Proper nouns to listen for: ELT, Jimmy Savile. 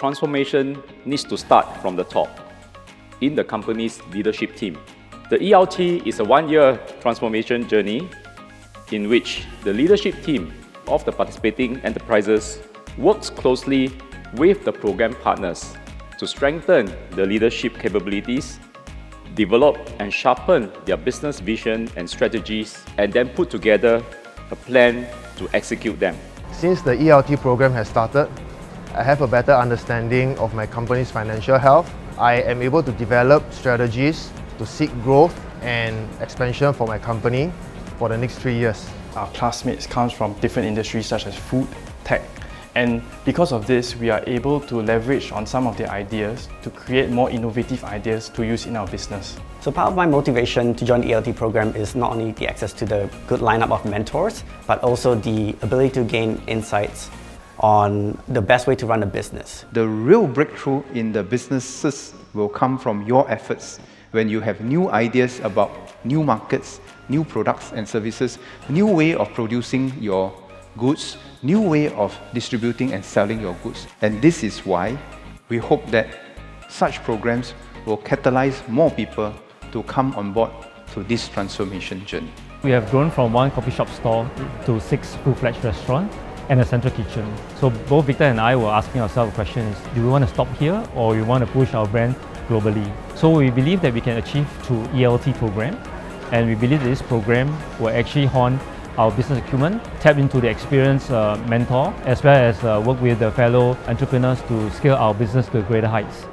transformation needs to start from the top, in the company's leadership team. The ELT is a one-year transformation journey in which the leadership team of the participating enterprises works closely with the program partners to strengthen the leadership capabilities, develop and sharpen their business vision and strategies, and then put together a plan to execute them. Since the ELT program has started, I have a better understanding of my company's financial health. I am able to develop strategies to seek growth and expansion for my company for the next 3 years. Our classmates come from different industries such as food, tech, and because of this, we are able to leverage on some of their ideas to create more innovative ideas to use in our business. So part of my motivation to join the ELT program is not only the access to the good lineup of mentors, but also the ability to gain insights on the best way to run a business. The real breakthrough in the businesses will come from your efforts when you have new ideas about new markets, new products and services, new way of producing your goods, new way of distributing and selling your goods. And this is why we hope that such programs will catalyze more people to come on board to this transformation journey. We have grown from one coffee shop store to 6 full-fledged restaurants and a central kitchen. So both Victor and I were asking ourselves the question is, do we want to stop here or we want to push our brand globally? So we believe that we can achieve through ELT program, and we believe that this program will actually hone our business acumen, tap into the experienced mentor, as well as work with the fellow entrepreneurs to scale our business to greater heights.